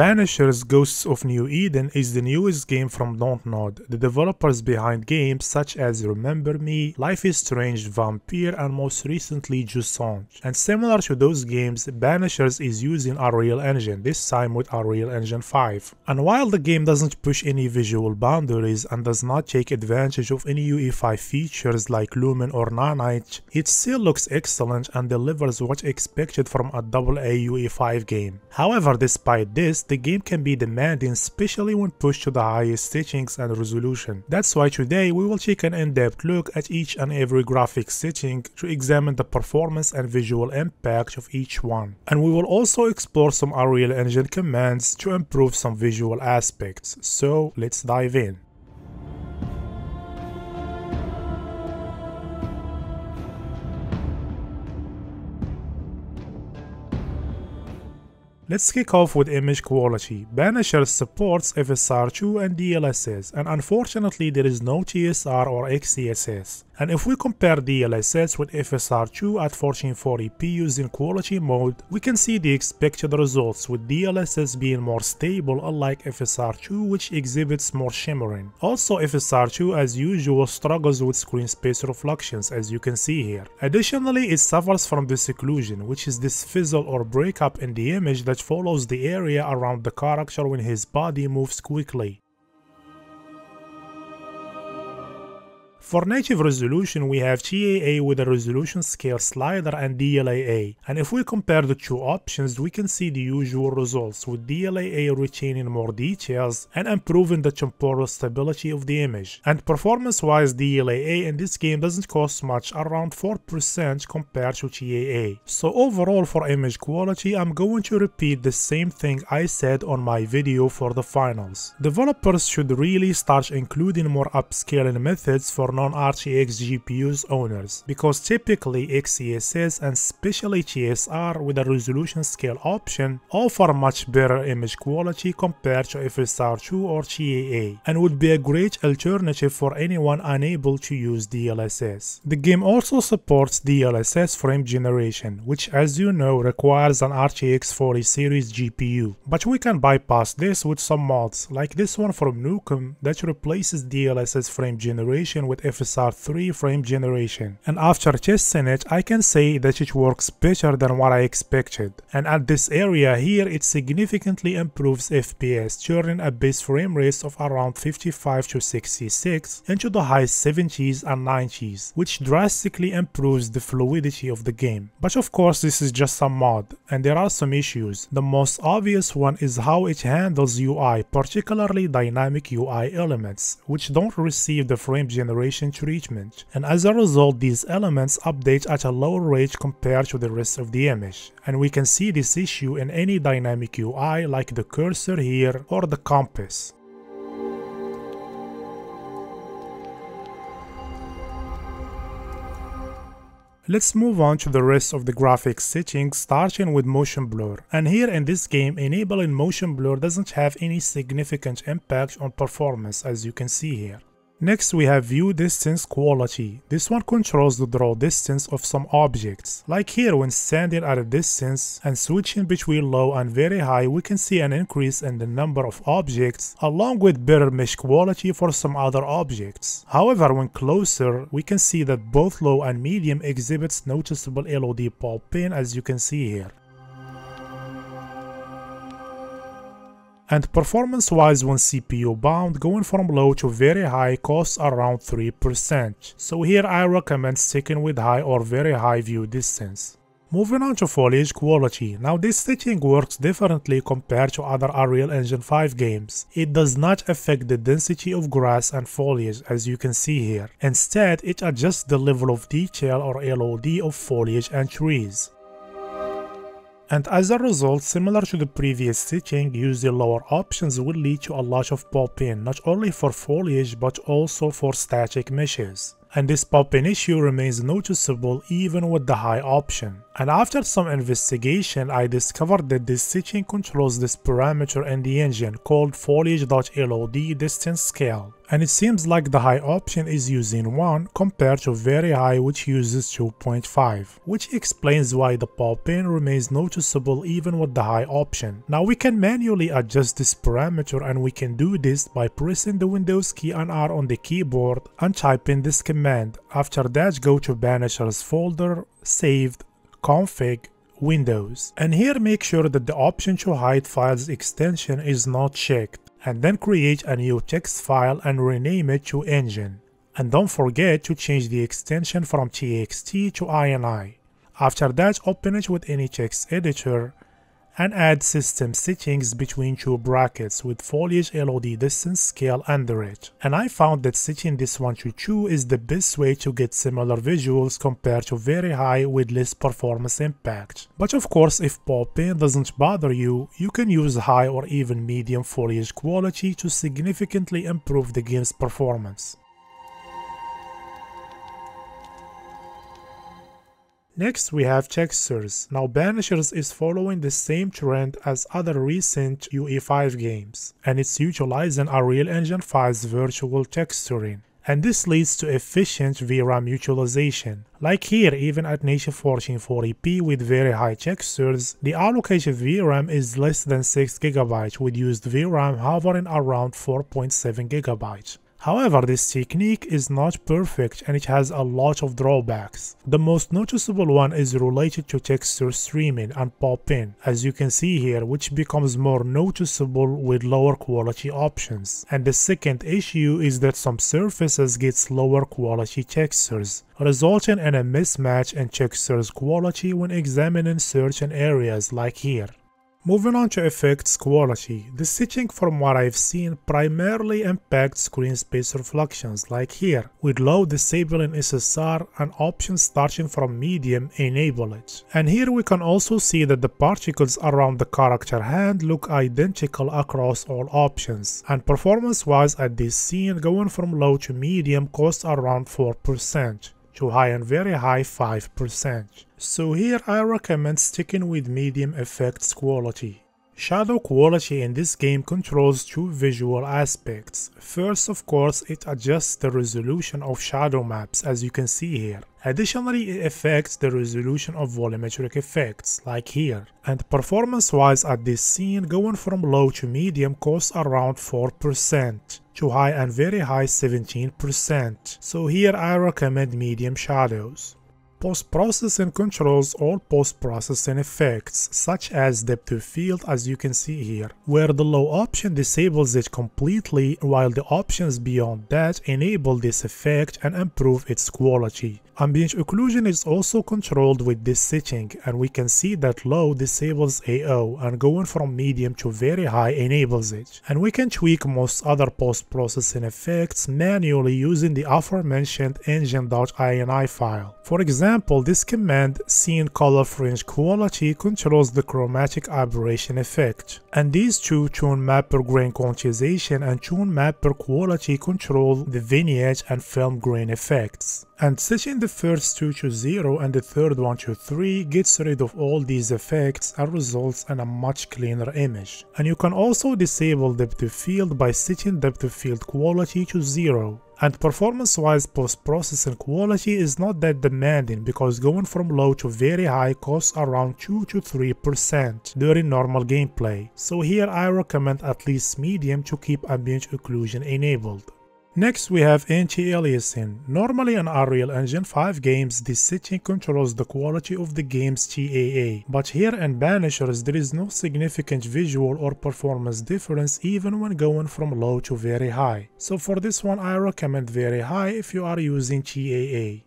Banishers: Ghosts of New Eden is the newest game from Dontnod, the developers behind games such as Remember Me, Life is Strange, Vampyr, and most recently Jusant. And similar to those games, Banishers is using Unreal Engine, this time with Unreal Engine 5. And while the game doesn't push any visual boundaries and does not take advantage of any UE5 features like Lumen or Nanite, it still looks excellent and delivers what's expected from a AA UE5 game. However, despite this, the game can be demanding, especially when pushed to the highest settings and resolution. That's why today we will take an in-depth look at each and every graphics setting to examine the performance and visual impact of each one. And we will also explore some Unreal Engine commands to improve some visual aspects. So let's dive in. Let's kick off with image quality. Banishers supports FSR2 and DLSS, and unfortunately there is no TSR or XCSS. And if we compare DLSS with FSR2 at 1440p using quality mode, we can see the expected results, with DLSS being more stable unlike FSR2, which exhibits more shimmering. Also, FSR2 as usual struggles with screen space reflections, as you can see here. Additionally, it suffers from the occlusion, which is this fizzle or breakup in the image that follows the area around the character when his body moves quickly. For native resolution, we have TAA with a resolution scale slider and DLAA, and if we compare the two options, we can see the usual results, with DLAA retaining more details and improving the temporal stability of the image. And performance-wise, DLAA in this game doesn't cost much, around 4% compared to TAA. So overall, for image quality, I'm going to repeat the same thing I said on my video for the finals. Developers should really start including more upscaling methods for non-RTX GPUs owners, because typically XCSS and especially TSR with a resolution scale option offer much better image quality compared to FSR2 or TAA, and would be a great alternative for anyone unable to use DLSS. The game also supports DLSS frame generation, which as you know requires an RTX 40 series GPU, but we can bypass this with some mods like this one from Nukem that replaces DLSS frame generation with FSR 3 frame generation, and after testing it I can say that it works better than what I expected, and at this area here it significantly improves FPS, turning a base frame rate of around 55 to 66 into the high 70s and 90s, which drastically improves the fluidity of the game. But of course this is just some mod, and there are some issues. The most obvious one is how it handles UI, particularly dynamic UI elements, which don't receive the frame generation treatment, and as a result these elements update at a lower rate compared to the rest of the image, and we can see this issue in any dynamic UI like the cursor here or the compass. Let's move on to the rest of the graphics settings, starting with motion blur. And here in this game, enabling motion blur doesn't have any significant impact on performance, as you can see here. Next we have view distance quality. This one controls the draw distance of some objects. Like here, when standing at a distance and switching between low and very high, we can see an increase in the number of objects, along with better mesh quality for some other objects. However, when closer, we can see that both low and medium exhibits noticeable LOD popping, as you can see here. And performance-wise, when CPU bound, going from low to very high costs around 3%. So here I recommend sticking with high or very high view distance. Moving on to foliage quality. Now this setting works differently compared to other Unreal Engine 5 games. It does not affect the density of grass and foliage, as you can see here. Instead, it adjusts the level of detail or LOD of foliage and trees. And as a result, similar to the previous setting, using lower options will lead to a lot of pop-in, not only for foliage but also for static meshes. And this pop-in issue remains noticeable even with the high option. and after some investigation I discovered that this setting controls this parameter in the engine called foliage.LOD distance scale, and it seems like the high option is using 1 compared to very high which uses 2.5, which explains why the popping remains noticeable even with the high option. Now we can manually adjust this parameter, and we can do this by pressing the Windows key and R on the keyboard and typing this command. After that, go to Banishers folder, saved, config, Windows, and here make sure that the option to hide files extension is not checked, and then create a new text file and rename it to engine, and don't forget to change the extension from txt to ini. After that, open it with any text editor and add system settings between two brackets with foliage LOD distance scale under it, and I found that setting this 1 to 2 is the best way to get similar visuals compared to very high with less performance impact. But of course, if popping doesn't bother you, you can use high or even medium foliage quality to significantly improve the game's performance. Next we have textures. Now Banishers is following the same trend as other recent UE5 games, and it's utilizing Unreal Engine 5's virtual texturing, and this leads to efficient VRAM utilization. Like here, even at native 1440p with very high textures, the allocated VRAM is less than 6 GB, with used VRAM hovering around 4.7 GB. However, this technique is not perfect and it has a lot of drawbacks. The most noticeable one is related to texture streaming and popping, as you can see here, which becomes more noticeable with lower quality options. And the second issue is that some surfaces get lower quality textures, resulting in a mismatch in textures quality when examining certain areas like here. Moving on to effects quality, the setting from what I've seen primarily impacts screen space reflections like here, with low disabling SSR and options starting from medium enable it. And here we can also see that the particles around the character hand look identical across all options, and performance wise at this scene going from low to medium costs around 4%. To high and very high 5%. So here I recommend sticking with medium effects quality. Shadow quality in this game controls two visual aspects. First, of course, it adjusts the resolution of shadow maps, as you can see here. Additionally, it affects the resolution of volumetric effects, like here. And performance-wise at this scene, going from low to medium costs around 4%, to high and very high 17%. So here I recommend medium shadows. Post-processing controls all post-processing effects, such as depth of field, as you can see here, where the low option disables it completely, while the options beyond that enable this effect and improve its quality. Ambient occlusion is also controlled with this setting, and we can see that low disables AO, and going from medium to very high enables it. And we can tweak most other post-processing effects manually using the aforementioned engine.ini file. For example, this command, scene color fringe quality, controls the chromatic aberration effect. And these two, tune mapper grain quantization and tune mapper quality, control the vignette and film grain effects. And setting the first two to 0 and the third one to 3 gets rid of all these effects and results in a much cleaner image. And you can also disable depth of field by setting depth of field quality to 0. And performance-wise, post-processing quality is not that demanding, because going from low to very high costs around 2 to 3% during normal gameplay. So here I recommend at least medium to keep ambient occlusion enabled. Next we have anti-aliasing. Normally in Unreal Engine 5 games, this setting controls the quality of the game's TAA, but here in Banishers there is no significant visual or performance difference even when going from low to very high. So for this one I recommend very high if you are using TAA.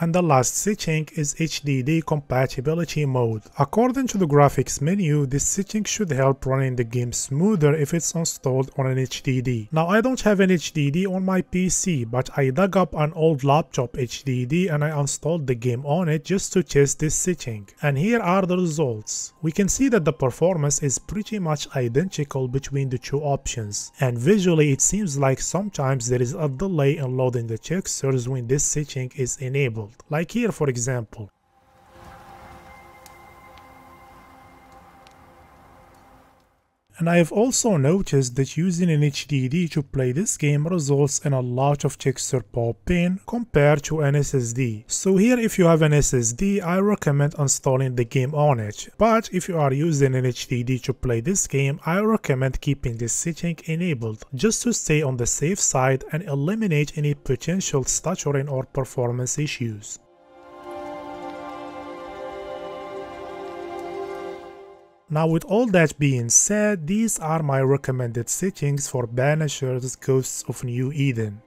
And the last setting is HDD compatibility mode. According to the graphics menu, this setting should help running the game smoother if it's installed on an HDD. Now I don't have an HDD on my PC, but I dug up an old laptop HDD and I installed the game on it just to test this setting. And here are the results. We can see that the performance is pretty much identical between the two options. And visually it seems like sometimes there is a delay in loading the textures when this setting is enabled. Like here, for example. And I have also noticed that using an HDD to play this game results in a lot of texture popping compared to an SSD. So here if you have an SSD, I recommend installing the game on it. But if you are using an HDD to play this game, I recommend keeping this setting enabled, just to stay on the safe side and eliminate any potential stuttering or performance issues. Now with all that being said, these are my recommended settings for Banishers: Ghosts of New Eden.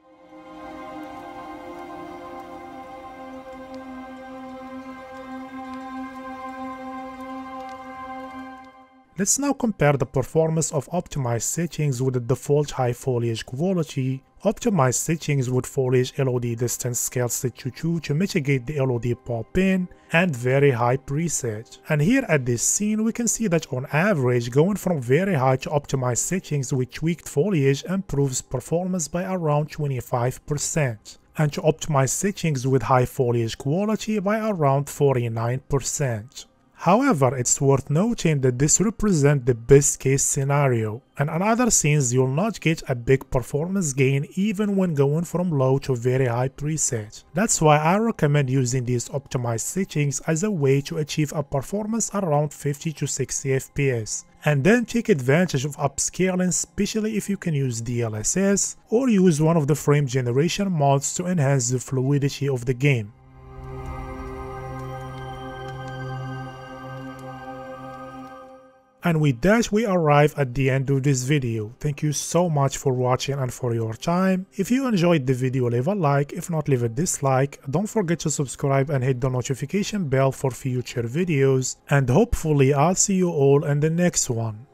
Let's now compare the performance of optimized settings with the default high foliage quality, optimized settings with foliage LOD distance scale set to 2 to mitigate the LOD pop-in, and very high preset. And here at this scene we can see that on average going from very high to optimized settings with tweaked foliage improves performance by around 25%, and to optimized settings with high foliage quality by around 49%. However, it's worth noting that this represents the best case scenario, and on other scenes you'll not get a big performance gain even when going from low to very high preset. That's why I recommend using these optimized settings as a way to achieve a performance around 50 to 60 FPS, and then take advantage of upscaling, especially if you can use DLSS or use one of the frame generation mods to enhance the fluidity of the game. And with that, we arrive at the end of this video. Thank you so much for watching and for your time. If you enjoyed the video, leave a like, if not leave a dislike. Don't forget to subscribe and hit the notification bell for future videos, and hopefully I'll see you all in the next one.